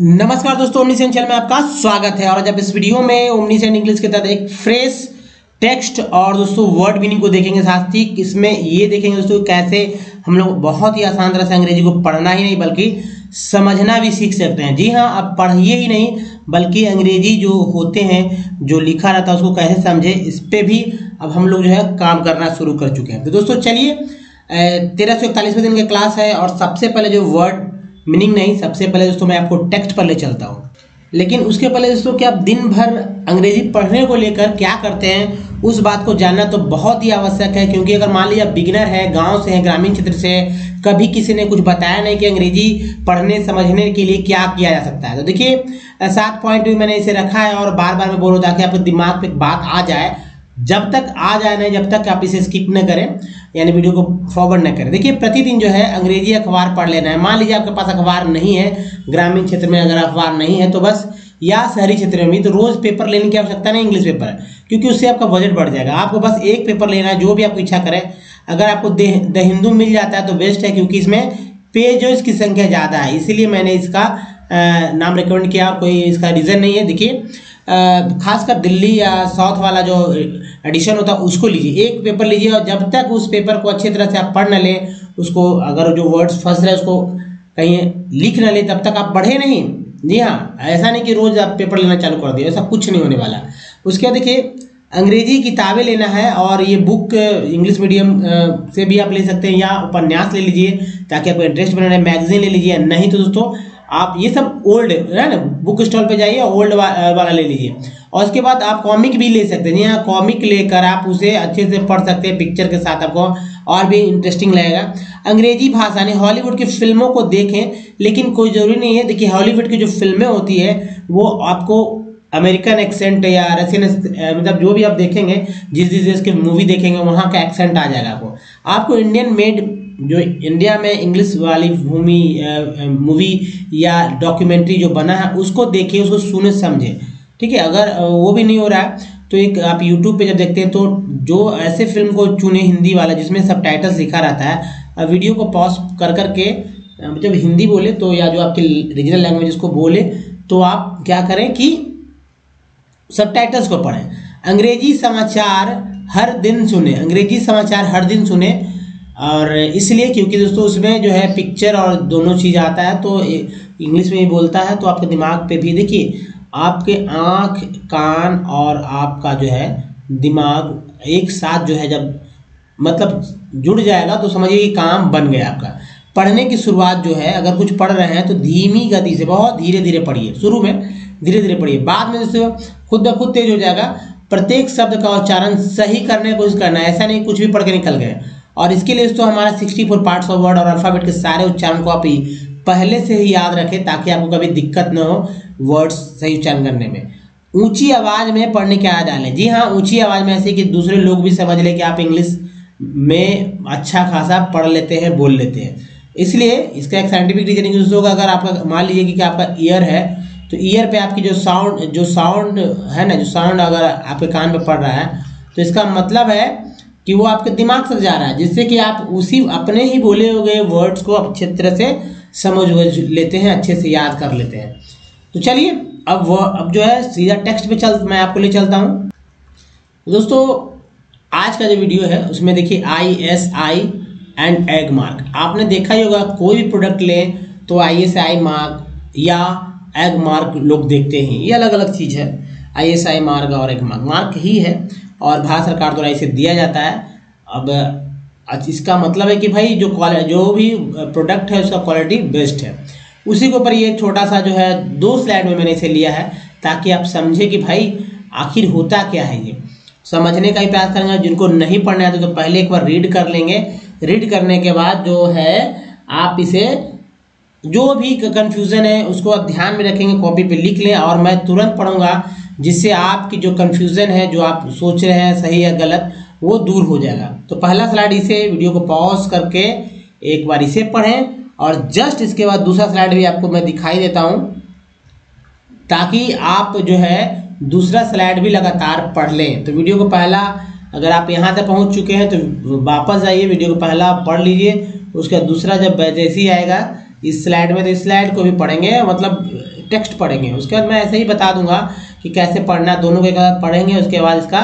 नमस्कार दोस्तों, omniscient channel में आपका स्वागत है। और आज आप इस वीडियो में ओमनीसेंट इंग्लिश के तहत एक फ्रेश टेक्स्ट और दोस्तों वर्ड मीनिंग को देखेंगे। साथ ही इसमें ये देखेंगे दोस्तों कैसे हम लोग बहुत ही आसान तरह से अंग्रेजी को पढ़ना ही नहीं बल्कि समझना भी सीख सकते हैं। जी हाँ, आप पढ़िए ही नहीं बल्कि अंग्रेजी जो होते हैं, जो लिखा रहता है उसको कैसे समझे, इस पर भी अब हम लोग जो है काम करना शुरू कर चुके हैं। तो दोस्तों चलिए, 1341वें दिन का क्लास है और सबसे पहले जो वर्ड मीनिंग नहीं, सबसे पहले दोस्तों मैं आपको टेक्स्ट पर ले चलता हूँ। लेकिन उसके पहले दोस्तों कि आप दिन भर अंग्रेजी पढ़ने को लेकर क्या करते हैं उस बात को जानना तो बहुत ही आवश्यक है। क्योंकि अगर मान लीजिए आप बिगिनर है, गांव से हैं, ग्रामीण क्षेत्र से, कभी किसी ने कुछ बताया नहीं कि अंग्रेजी पढ़ने समझने के लिए क्या किया जा सकता है। तो देखिए 7 पॉइंट भी मैंने इसे रखा है और बार बार मैं बोलूँ ताकि आपके दिमाग पर बात आ जाए। जब तक आ जाए नहीं, जब तक आप इसे स्किप न करें, यानी वीडियो को फॉरवर्ड न करें। देखिए प्रतिदिन जो है अंग्रेजी अखबार पढ़ लेना है। मान लीजिए आपके पास अखबार नहीं है, ग्रामीण क्षेत्र में अगर अखबार नहीं है तो बस, या शहरी क्षेत्र में भी, तो रोज़ पेपर लेने की आवश्यकता नहीं इंग्लिश पेपर, क्योंकि उससे आपका बजट बढ़ जाएगा। आपको बस एक पेपर लेना है जो भी आपको इच्छा करे। अगर आपको द हिंदू मिल जाता है तो बेस्ट है, क्योंकि इसमें पेजेस की संख्या ज़्यादा है। इसीलिए मैंने इसका नाम रिकमेंड किया, कोई इसका रीज़न नहीं है। देखिए खासकर दिल्ली या साउथ वाला जो एडिशन होता है उसको लीजिए, एक पेपर लीजिए और जब तक उस पेपर को अच्छी तरह से आप पढ़ न लें, उसको अगर जो वर्ड्स फंस रहे उसको कहीं लिख न लें, तब तक आप पढ़े नहीं। जी हाँ, ऐसा नहीं कि रोज़ आप पेपर लेना चालू कर दिए, ऐसा कुछ नहीं होने वाला। उसके बाद देखिए अंग्रेजी किताबें लेना है, और ये बुक इंग्लिश मीडियम से भी आप ले सकते हैं, या उपन्यास ले लीजिए ताकि आपको इंटरेस्ट बना रहे। मैगजीन ले लीजिए, नहीं तो दोस्तों आप ये सब ओल्ड है ना, बुक स्टॉल पे जाइए और ओल्ड वाला ले लीजिए। और उसके बाद आप कॉमिक भी ले सकते हैं। जी हाँ, कॉमिक लेकर आप उसे अच्छे से पढ़ सकते हैं, पिक्चर के साथ आपको और भी इंटरेस्टिंग लगेगा। अंग्रेजी भाषा ने हॉलीवुड की फिल्मों को देखें, लेकिन कोई ज़रूरी नहीं है। देखिए हॉलीवुड की जो फिल्में होती है वो आपको अमेरिकन एक्सेंट या रशियन, मतलब जो भी आप देखेंगे, जिस जिस देश की मूवी देखेंगे वहाँ का एक्सेंट आ जाएगा आपको। आपको इंडियन मेड, जो इंडिया में इंग्लिश वाली मूवी या डॉक्यूमेंट्री जो बना है उसको देखिए, उसको सुने समझे, ठीक है। अगर वो भी नहीं हो रहा है तो एक आप YouTube पे जब देखते हैं तो जो ऐसे फिल्म को चुने हिंदी वाला जिसमें सबटाइटल्स लिखा रहता है, वीडियो को पॉज कर करके जब हिंदी बोले तो, या जो आपकी रीजनल लैंग्वेज उसको बोले तो आप क्या करें कि सबटाइटल्स को पढ़ें। अंग्रेजी समाचार हर दिन सुने, अंग्रेजी समाचार हर दिन सुने, और इसलिए क्योंकि दोस्तों उसमें जो है पिक्चर और दोनों चीज़ आता है, तो इंग्लिश में ही बोलता है तो आपके दिमाग पे भी, देखिए आपके आँख, कान और आपका जो है दिमाग एक साथ जो है जब मतलब जुड़ जाएगा तो समझिए कि काम बन गया आपका। पढ़ने की शुरुआत जो है, अगर कुछ पढ़ रहे हैं तो धीमी गति से, बहुत धीरे धीरे पढ़िए, शुरू में धीरे धीरे पढ़िए, बाद में दोस्तों खुद ब खुद तेज हो जाएगा। प्रत्येक शब्द का उच्चारण सही करने की कोशिश करना है, ऐसा नहीं कुछ भी पढ़ के निकल गए। और इसके लिए दोस्तों हमारा 64 पार्ट्स ऑफ वर्ड और अल्फ़ाबेट के सारे उच्चारण को आप ही पहले से ही याद रखें ताकि आपको कभी दिक्कत न हो वर्ड्स सही उच्चारण करने में। ऊंची आवाज़ में पढ़ने की आदत डालें। जी हाँ, ऊंची आवाज़ में ऐसे कि दूसरे लोग भी समझ लें कि आप इंग्लिश में अच्छा खासा पढ़ लेते हैं, बोल लेते हैं। इसलिए इसका एक साइंटिफिक रीजन है कि दोस्तों का अगर आपका मान लीजिए कि आपका ईयर है तो ईयर पर आपकी जो साउंड है ना, जो साउंड अगर आपके कान पर पड़ रहा है तो इसका मतलब है कि वो आपके दिमाग तक जा रहा है, जिससे कि आप उसी अपने ही बोले हुए वर्ड्स को अच्छे तरह से समझ लेते हैं, अच्छे से याद कर लेते हैं। तो चलिए अब जो है सीधा टेक्स्ट पे मैं आपको ले चलता हूँ। दोस्तों आज का जो वीडियो है उसमें देखिए ISI एंड एग मार्क, आपने देखा ही होगा कोई भी प्रोडक्ट लें तो ISI मार्क या एग मार्क लोग देखते हैं, ये अलग अलग चीज़ है। ISI मार्क और एग मार्क मार्क ही है और भारत सरकार द्वारा इसे दिया जाता है। अब इसका मतलब है कि भाई जो भी प्रोडक्ट है उसका क्वालिटी बेस्ट है। उसी के ऊपर ये छोटा सा जो है 2 स्लाइड में मैंने इसे लिया है ताकि आप समझे कि भाई आखिर होता क्या है, ये समझने का ही प्रयास करेंगे। जिनको नहीं पढ़ना आता तो पहले एक बार रीड कर लेंगे, रीड करने के बाद जो है आप इसे जो भी कन्फ्यूज़न है उसको आप ध्यान में रखेंगे, कॉपी पे लिख लें और मैं तुरंत पढ़ूँगा, जिससे आपकी जो कन्फ्यूज़न है, जो आप सोच रहे हैं सही या गलत, वो दूर हो जाएगा। तो पहला स्लाइड इसे वीडियो को पॉज करके एक बार इसे पढ़ें और जस्ट इसके बाद दूसरा स्लाइड भी आपको मैं दिखाई देता हूँ ताकि आप जो है दूसरा स्लाइड भी लगातार पढ़ लें। तो वीडियो को पहला, अगर आप यहाँ तक पहुँच चुके हैं तो वापस जाइए, वीडियो को पहला पढ़ लीजिए, उसका दूसरा जब जैसे ही आएगा इस स्लाइड में तो इस स्लाइड को भी पढ़ेंगे, मतलब टेक्स्ट पढ़ेंगे। उसके बाद मैं ऐसे ही बता दूंगा कि कैसे पढ़ना, दोनों के साथ पढ़ेंगे। उसके बाद इसका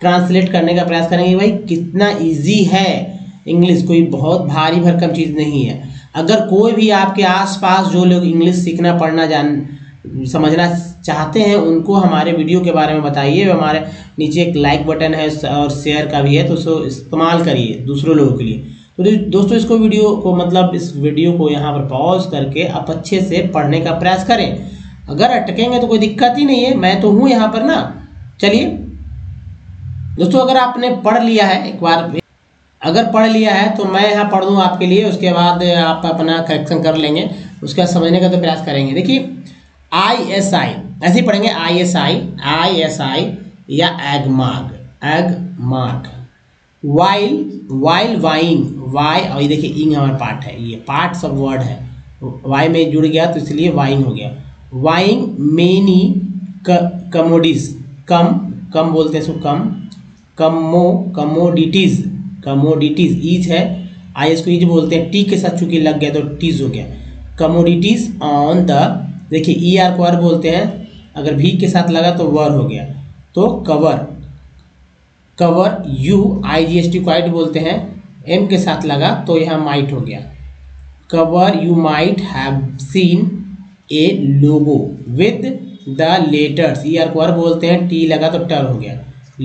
ट्रांसलेट करने का प्रयास करेंगे, भाई कितना ईजी है इंग्लिश, कोई बहुत भारी भरकम चीज़ नहीं है। अगर कोई भी आपके आसपास जो लोग इंग्लिश सीखना पढ़ना समझना चाहते हैं, उनको हमारे वीडियो के बारे में बताइए। हमारे नीचे एक लाइक बटन है और शेयर का भी है, तो उसको इस्तेमाल करिए दूसरों लोगों के लिए। तो दोस्तों इसको वीडियो को मतलब इस वीडियो को यहाँ पर पॉज करके आप अच्छे से पढ़ने का प्रयास करें। अगर अटकेंगे तो कोई दिक्कत ही नहीं है, मैं तो हूँ यहाँ पर ना। चलिए दोस्तों, अगर आपने पढ़ लिया है एक बार, अगर पढ़ लिया है तो मैं यहाँ पढ़ दूँ आपके लिए, उसके बाद आप अपना करेक्शन कर लेंगे, उसका समझने का तो प्रयास करेंगे। देखिए ISI ऐसे ही पढ़ेंगे, ISI या egg mark. While vying, Y, और ये देखिए इंग हमारा पार्ट है, ये पार्ट सब वर्ड है, वाई में जुड़ गया तो इसलिए वाइंग हो गया। वाइंग मेनी कमोडिटीज, कम बोलते हैं इसको, कमोडिटीज ईज है, आई इसको ईज बोलते हैं, टी के साथ चूंकि लग गया तो टीज हो गया। कमोडिटीज ऑन द, देखिए ई आर को आर बोलते हैं, अगर भी के साथ लगा तो वर हो गया। तो cover U I G S T को आइट बोलते हैं, एम के साथ लगा तो यहाँ माइट हो गया। Cover you might have seen a logo with the letters, E R को आर बोलते हैं, टी लगा तो टर हो गया।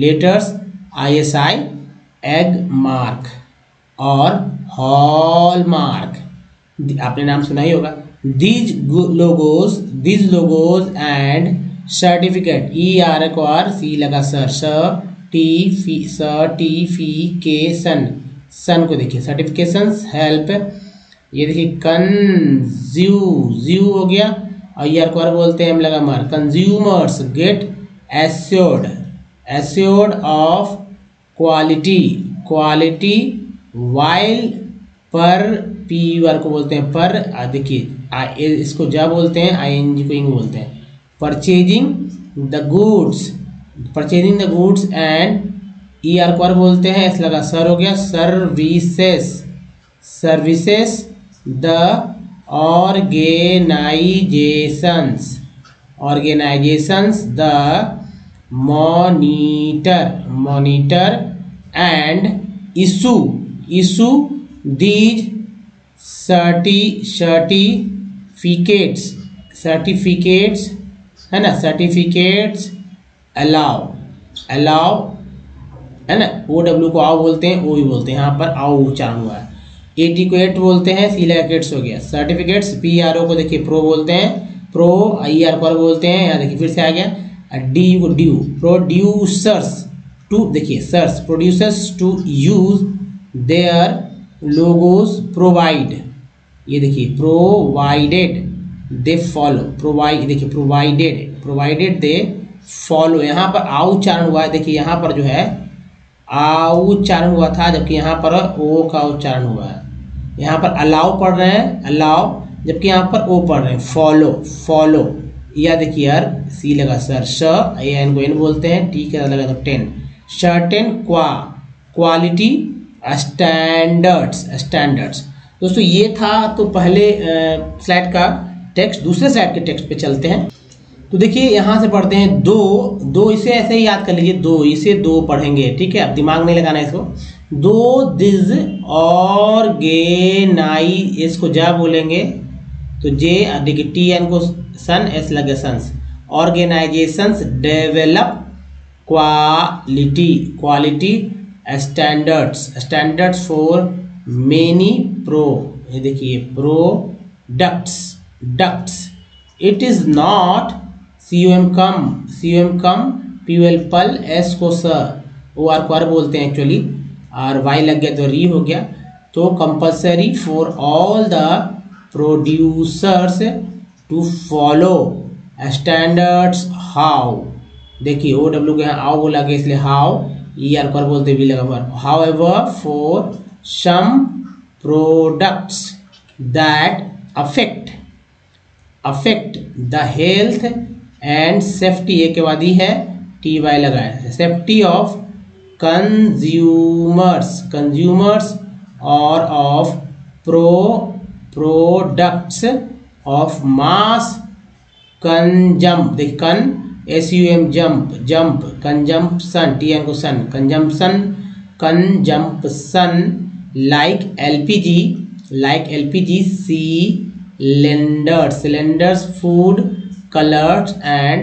लेटर्स ISI एग मार्क और हॉल मार्क, आपने नाम सुना ही होगा। these logos and certificate, ERQRC लगा सर, सर्टिफिकेशन, सन को देखिए, सर्टिफिकेशंस, हेल्प, ये देखिए कंज्यू हो गया और ERQR बोलते हैं, हम लगा मार। Consumers get assured of quality while पर, पी यू आर को बोलते हैं पर, देखिए इसको जा बोलते हैं, ING को इंग बोलते हैं। Purchasing the goods and ER को आर बोलते हैं, ऐसा लगा सर हो गया। Services the organisations the monitor and issue these certificates है ना, सर्टिफिकेट्स अलाउ है ना, OW को आओ बोलते हैं, ओ भी बोलते हैं, यहाँ पर आओ उच्चारण हुआ है। AT को एट बोलते हैं, सिलेक्ट्स हो गया। सर्टिफिकेट्स PRO को देखिए प्रो बोलते हैं, प्रो IR को बोलते हैं, यहाँ देखिए फिर से आ गया। DU को ड्यू, प्रोड्यूसर्स टू, देखिए सर्स, producers to use their logos provide, ये देखिए प्रोवाइडेड दे फॉलो, प्रोवाइड देखिए प्रोवाइडेड दे फॉलो, यहाँ पर आउच्चारण हुआ है। देखिए यहाँ पर जो है आउच्चारण हुआ था, जबकि यहाँ पर ओ का उच्चारण हुआ है। यहाँ पर अलाउ पढ़ रहे हैं, अलाउ, जबकि यहाँ पर ओ पढ़ रहे हैं। फॉलो या देखिए यार सी लगा सर, एन को एन बोलते हैं, टी का लगा तो टेन। Certain quality standards. दोस्तों ये था तो पहले स्लाइड का टेक्स्ट। दूसरे स्लाइड के टेक्स्ट पे चलते हैं। तो देखिए यहाँ से पढ़ते हैं, दो इसे ऐसे ही याद कर लीजिए, दो पढ़ेंगे, ठीक है, अब दिमाग नहीं लगाना है इसको। दो दिज ऑर्गेनाइज, इसको जा बोलेंगे तो जे, देखिए TN को सन, एस लगे सन्स। Organisations develop quality standards for many pro, ये देखिए products. It is not COM PUL पल, एस को सर, OR को आर बोलते हैं एक्चुअली, और वाई लग गया तो री हो गया। तो compulsory for all the producers to follow standards how, देखिए OW के यहाँ आओ बोला गया इसलिए हाउ, ER को बोलते भी लगा पर। However, for some products that affect the health and safety, ये के बाद ही है TY लगाए, सेफ्टी ऑफ कंज्यूमर्स और ऑफ प्रोडक्ट्स ऑफ मास कंजम्प, देखिए कन SUM जंप जंप, कंजम्पशन टी एन को सन, consumption like LPG cylinders food colours and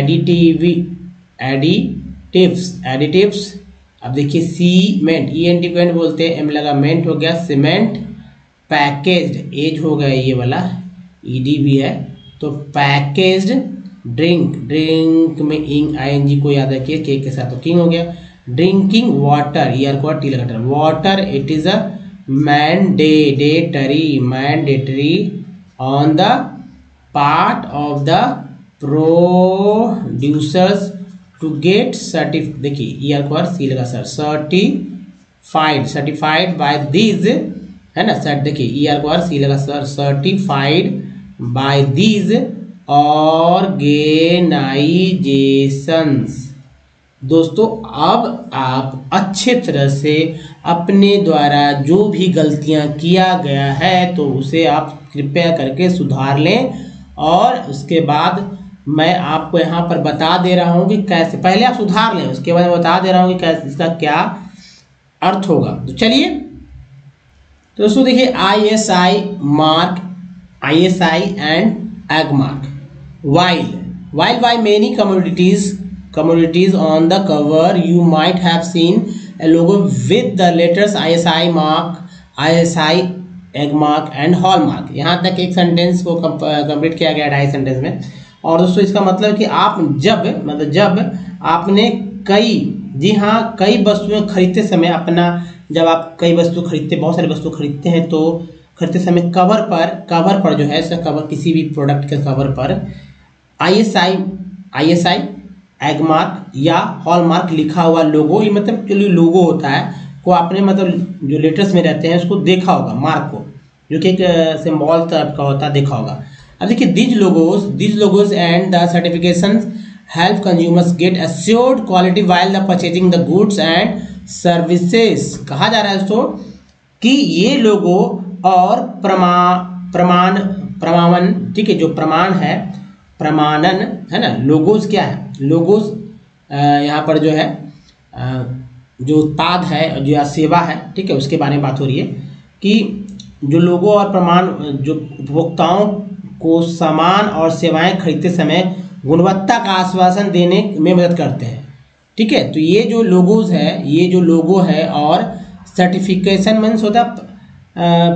additives. अब देखिए सीमेंट, ENT को एंड बोलते हैं, एम लगा मेंट हो गया, सीमेंट पैकेज्ड, एज हो गया ये वाला, ED भी है, तो पैकेज्ड ड्रिंक, ड्रिंक में इंग ING को याद रखिए के के साथ, तो किंग हो गया। ड्रिंकिंग वाटर, ER को टी लगा, water it is a mandatory on the part of the producers to get certified, देखिए ER को सी लगा sir, certified, certified by these है ना सर, देखिए ER को सी लगा sir, certified by these organisations. दोस्तों अब आप अच्छे तरह से अपने द्वारा जो भी गलतियां किया गया है तो उसे आप कृपया करके सुधार लें, और उसके बाद मैं आपको यहाँ पर बता दे रहा हूँ कि कैसे, पहले आप सुधार लें उसके बाद मैं बता दे रहा हूँ कि कैसे, इसका क्या अर्थ होगा। तो चलिए दोस्तों देखिए ISI mark, ISI and egg mark, while by many commodities on the cover you might have seen a logo with the letters ISI mark, ISI egg mark and hallmark। यहाँ तक एक सेंटेंस को कंप्लीट किया गया 2.5 sentence में। और दोस्तों इसका मतलब कि आप जब आपने कई वस्तुएं खरीदते समय अपना, जब आप कई वस्तु खरीदते, बहुत सारी वस्तु खरीदते हैं, तो खरीदते समय कवर पर जो है कवर, किसी भी प्रोडक्ट के कवर पर ISI एग मार्क या हॉलमार्क लिखा हुआ लोगो, ये मतलब जो लोगो होता है को आपने मतलब जो लेटर्स में रहते हैं उसको देखा होगा, मार्क को जो कि एक सिंबल टाइप का होता है, देखा होगा। अब देखिए these logos and the certifications help consumers get assured quality while the purchasing the goods and services. कहा जा रहा है दोस्तों कि ये लोगो और प्रमाणन, ठीक है, जो प्रमाण है, प्रमाणन है ना, लोगोस क्या है, लोगोस यहाँ पर जो है जो उत्पाद है जो या सेवा है, ठीक है, उसके बारे में बात हो रही है कि जो लोगो और प्रमाण जो उपभोक्ताओं को सामान और सेवाएं खरीदते समय गुणवत्ता का आश्वासन देने में मदद करते हैं, ठीक है। तो ये जो लोगोस है, ये जो लोगो है, और सर्टिफिकेशन मीन्स होता है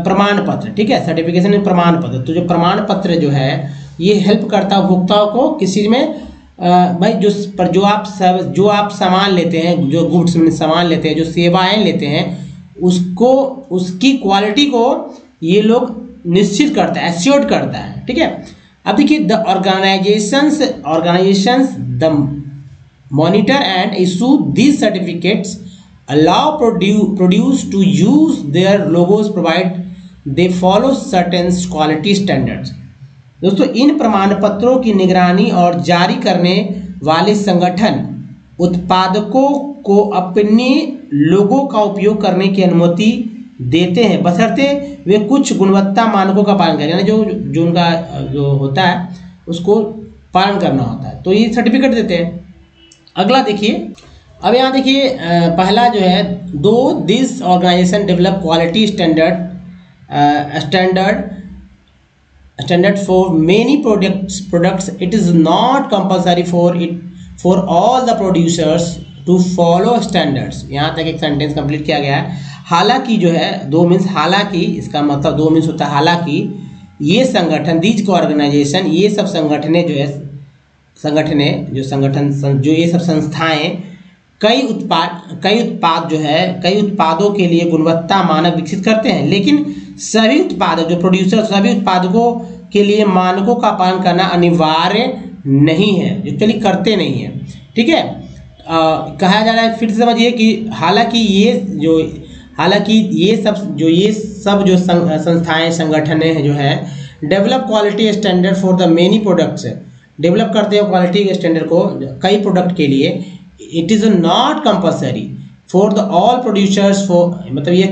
प्रमाण पत्र, ठीक है, सर्टिफिकेशन प्रमाण पत्र। तो जो प्रमाण पत्र जो है ये हेल्प करता है उपभोक्ताओं को किस चीज़ में, भाई जो आप सामान लेते हैं, जो गुड्स में सामान लेते हैं, जो सेवाएं लेते हैं, उसको उसकी क्वालिटी को ये लोग निश्चित करता है, एश्योर्ड करता है, ठीक है। अब देखिए the organisations the monitor and issue this certificates allow produce to use their logos provide they follow certain quality standards. दोस्तों इन प्रमाण पत्रों की निगरानी और जारी करने वाले संगठन उत्पादकों को अपने लोगों का उपयोग करने की अनुमति देते हैं, बशर्ते वे कुछ गुणवत्ता मानकों का पालन करें, यानी जो उनका जो होता है उसको पालन करना होता है, तो ये सर्टिफिकेट देते हैं। अगला देखिए, अब यहाँ देखिए पहला जो है दो this organisation develop quality standard for many products it is not compulsory for all the producers to follow standards। यहाँ तक एक सेंटेंस कंप्लीट किया गया है। हालांकि जो है दो मीन्स, हालांकि इसका मतलब दो मीन्स होता है, हालांकि ये संगठन, दीज को ऑर्गेनाइजेशन, ये सब संगठनें जो है, संगठन जो ये सब संस्थाएं कई उत्पादों के लिए गुणवत्ता मानक विकसित करते हैं, लेकिन सभी उत्पादक जो प्रोड्यूसर, सभी उत्पादकों के लिए मानकों का पालन करना अनिवार्य नहीं है, एक्चुअली करते नहीं है, ठीक है। कहा जा रहा है, फिर समझिए कि हालांकि ये सब जो संस्थाएं, संगठन हैं जो है develop quality standard for the many products, develop करते हैं क्वालिटी स्टैंडर्ड को कई प्रोडक्ट के लिए, it is not compulsory for the all producers, मतलब ये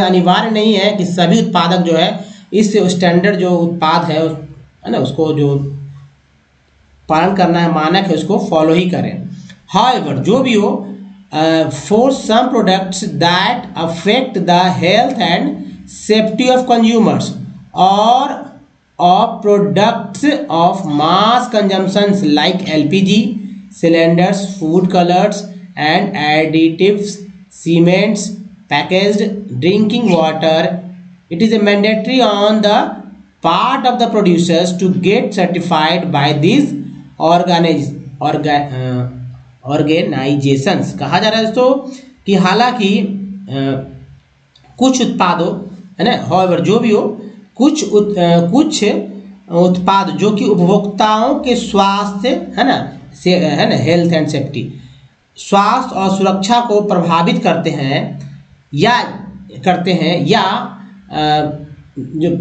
अनिवार्य नहीं है कि सभी उत्पादक जो है इस स्टैंडर्ड जो उत्पाद है ना उसको जो पालन करना है, मानक है उसको फॉलो ही करें। हाउएवर, जो भी हो, for some products that affect the health and safety of consumers और of products of mass consumptions like LPG cylinders, food colours and additives, cements, packaged drinking water, it is a mandatory on the part of the producers to get certified by these organizations। कहा जा रहा है दोस्तों कि हालांकि कुछ उत्पादों, है ना, however जो भी हो, कुछ उत्पाद जो कि उपभोक्ताओं के स्वास्थ्य, है ना, हेल्थ एंड सेफ्टी, स्वास्थ्य और सुरक्षा को प्रभावित करते हैं या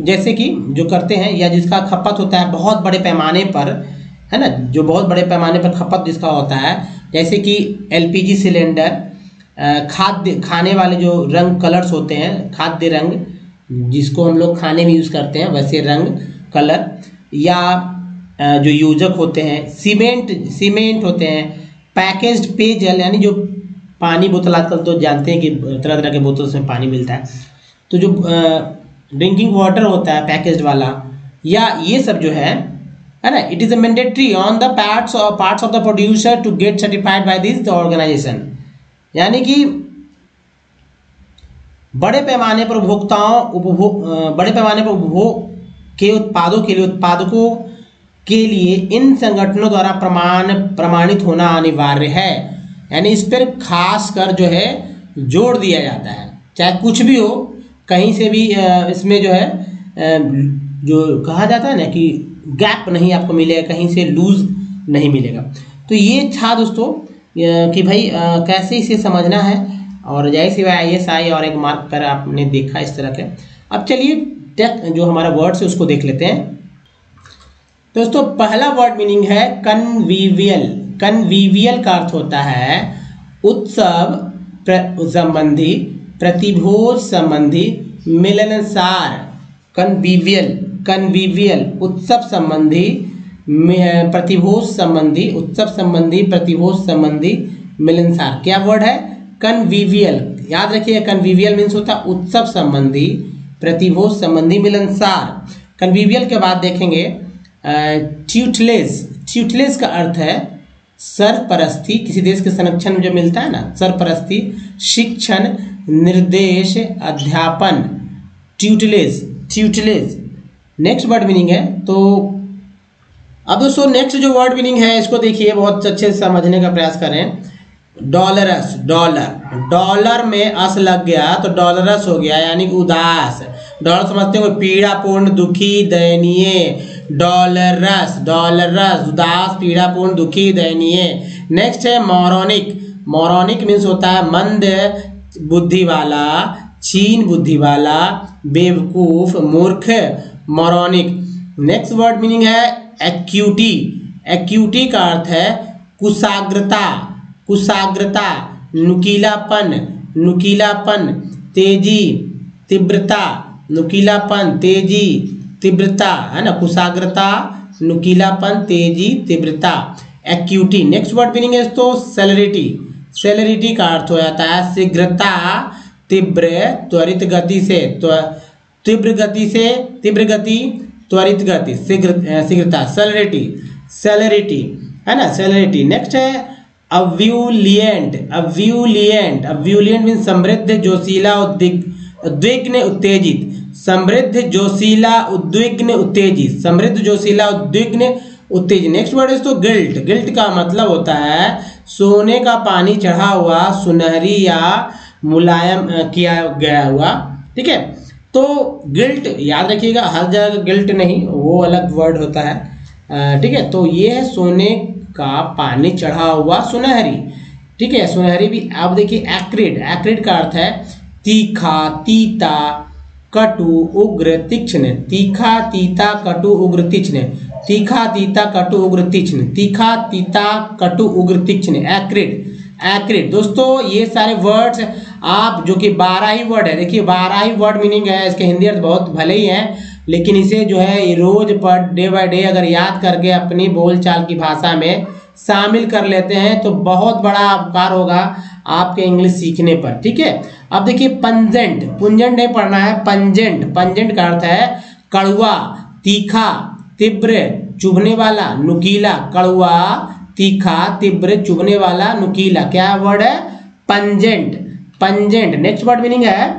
जैसे कि जो करते हैं या जिसका खपत होता है बहुत बड़े पैमाने पर, है ना, जो बहुत बड़े पैमाने पर खपत जिसका होता है, जैसे कि एलपीजी सिलेंडर, खाद्य खाने वाले जो रंग कलर्स होते हैं, खाद्य रंग जिसको हम लोग खाने में यूज़ करते हैं वैसे रंग कलर, या जो यूजक होते हैं, सीमेंट होते हैं, पैकेज्ड पेयजल यानी जो पानी बोतल, आजकल तो जानते हैं कि तरह तरह के बोतल में पानी मिलता है, तो जो ड्रिंकिंग वाटर होता है पैकेज्ड वाला, या ये सब जो है ना, it is a mandatory on the parts of the producer to get certified by this the organisation, यानी कि बड़े पैमाने पर उपभोग के उत्पादों के लिए इन संगठनों द्वारा प्रमाणित होना अनिवार्य है। यानी इस पर खास कर जो है जोर दिया जाता है, चाहे कुछ भी हो, कहीं से भी इसमें जो है जो कहा जाता है ना कि गैप नहीं आपको मिलेगा, कहीं से लूज नहीं मिलेगा। तो ये था दोस्तों कि भाई कैसे इसे समझना है, और जाहिर सी बात ISI और एक मार्क पर आपने देखा इस तरह के। अब चलिए जो हमारा वर्ड है उसको देख लेते हैं दोस्तों। पहला वर्ड मीनिंग है कन्वीवियल। कन्वीवियल का अर्थ होता है उत्सव संबंधी, प्रतिभोज संबंधी, मिलनसार। कन्वीवियल उत्सव संबंधी, प्रतिभोज संबंधी, मिलनसार। क्या वर्ड है? कन्वीवियल। याद रखिए, कन्वीवियल मीन्स होता है उत्सव संबंधी, प्रतिभोज संबंधी, मिलनसार। कन्वीवियल के बाद देखेंगे ट्यूटलेस। ट्यूटलेस का अर्थ है सरपरस्ती, किसी देश के संरक्षण में जो मिलता है ना, सरपरस्ती, शिक्षण, निर्देश, अध्यापन, ट्यूटलेस नेक्स्ट वर्ड मीनिंग है। तो अब दोस्तों नेक्स्ट जो वर्ड मीनिंग है इसको देखिए, बहुत अच्छे से समझने का प्रयास करें। डॉलरस। डॉलर में अस लग गया तो डॉलरस हो गया, यानी कि उदास। डॉलर समझते हो, पीड़ापूर्ण, दुखी, दयनीय। डॉलरस उदास, पीड़ापूर्ण, दुखी, दयनीय। नेक्स्ट है मोरोनिक। मोरोनिक मीन्स होता है मंद बुद्धि वाला, छीन बुद्धि वाला, बेवकूफ, मूर्ख, मोरोनिक। नेक्स्ट वर्ड मीनिंग है एक्यूटी। एक्यूटी का अर्थ है कुशाग्रता, नुकीलापन, तेजी, तीव्रता, है ना, कुशाग्रता, नुकीलापन, तेजी, तीव्रता, एक्यूटी। नेक्स्ट वर्ड मीनिंग है तो सेलेरिटी। सेलेरिटी का अर्थ हो जाता है शीघ्रता, त्वरित गति से, तीव्र गति, त्वरित गति, शीघ्रता, सेलेरिटी, है ना, सेलेरिटी। नेक्स्ट है अब्यूलिएंट। अब्यूलिएंट मीन समृद्ध, जोशीला, उद्विग्न, उत्तेजित। समृद्ध, जोशीला, उद्विग्न, उत्तेजित। नेक्स्ट वर्ड है तो गिल्ट। गिल्ट का मतलब होता है सोने का पानी चढ़ा हुआ, सुनहरी या मुलायम किया गया हुआ। ठीक है, तो गिल्ट याद रखिएगा, हर जगह गिल्ट नहीं, वो अलग वर्ड होता है। ठीक है, तो ये है सोने का पानी चढ़ा हुआ, सुनहरी। ठीक है, सुनहरी भी आप देखिए। एक्रिड। एक्रिड का अर्थ है तीखा, तीता, कटु, उग्र, तीक्ष्ण। तीखा, तीता, कटु, उग्र, तीक्ष्ण, एक्रिड। दोस्तों ये सारे वर्ड्स आप, जो कि 12 ही वर्ड है, देखिए 12 ही वर्ड मीनिंग है, इसके हिंदी अर्थ बहुत भले ही हैं, लेकिन इसे जो है रोज पर डे बाय डे अगर याद करके अपनी बोलचाल की भाषा में शामिल कर लेते हैं तो बहुत बड़ा उपकार होगा आपके इंग्लिश सीखने पर। ठीक है, अब देखिए पंजेंट, पुंजेंट नहीं पढ़ना है, पंजेंट। पंजेंट का अर्थ है कड़वा, तीखा, तीव्र, चुभने वाला, नुकीला। कड़वा, तीखा, तीव्र, चुभने वाला, नुकीला, क्या वर्ड है? Pungent. Pungent. Next word meaning है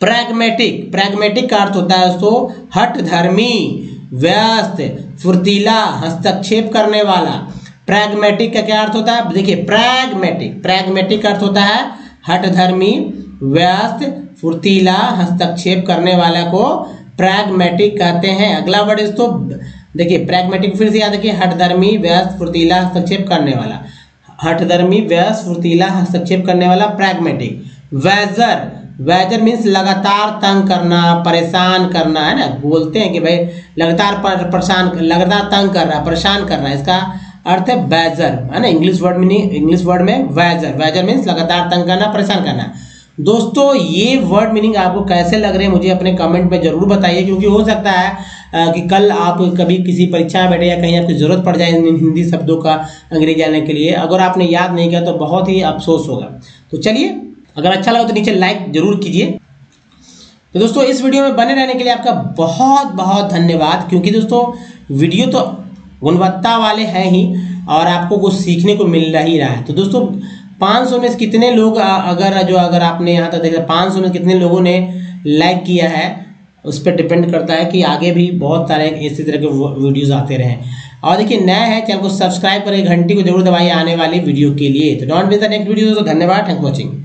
प्रैग्मेटिक। प्रैग्मेटिक का अर्थ होता है दोस्तों हठधर्मी, व्यस्त, फुर्तीला, हस्तक्षेप करने वाला। प्रैग्मेटिक का क्या अर्थ होता है? देखिए प्रैग्मेटिक, प्रैग्मेटिक का अर्थ होता है हठधर्मी, व्यस्त, फुर्तीला, हस्तक्षेप करने वाला को प्रैग्मेटिक कहते हैं। अगला वर्ड दोस्तों देखिए प्रैग्मेटिक फिर से याद रखिए, हठधर्मी, व्यस्त, फुर्तीला, हस्तक्षेप करने वाला। हठधर्मी, व्यस्त, फुर्तीला, हस्तक्षेप करने वाला, प्रैग्मेटिक। वेजर, वेजर मीन्स लगातार तंग करना, परेशान करना, है ना। बोलते हैं कि भाई लगातार परेशान, लगातार तंग कर रहा है, परेशान करना, इसका अर्थ है वेजर, है ना। English word meaning, English word में वेजर, वेजर मीन्स लगातार तंग करना, परेशान करना। दोस्तों ये वर्ड मीनिंग आपको कैसे लग रहे हैं मुझे अपने कमेंट में ज़रूर बताइए, क्योंकि हो सकता है कि कल आप कभी किसी परीक्षा में बैठे या कहीं आपकी ज़रूरत पड़ जाए इन हिंदी शब्दों का अंग्रेजी आने के लिए, अगर आपने याद नहीं किया तो बहुत ही अफसोस होगा। तो चलिए, अगर अच्छा लगा तो नीचे लाइक ज़रूर कीजिए। तो दोस्तों इस वीडियो में बने रहने के लिए आपका बहुत बहुत धन्यवाद, क्योंकि दोस्तों वीडियो तो गुणवत्ता वाले हैं ही और आपको कुछ सीखने को मिल ही रहा है। तो दोस्तों 500 में कितने लोग, अगर आपने यहाँ तक देखा 500 में कितने लोगों ने लाइक किया है उस पर डिपेंड करता है कि आगे भी बहुत सारे इसी तरह के वीडियोस आते रहें। और देखिए नया है चैनल को सब्सक्राइब करें, घंटी को जरूर दबाइए आने वाली वीडियो के लिए। तो don't miss the next video. तो धन्यवाद, थैंक फॉर वॉचिंग।